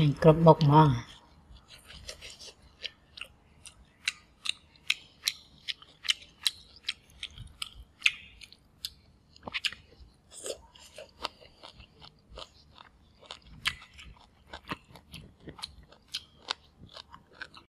มันกรบบอกมาก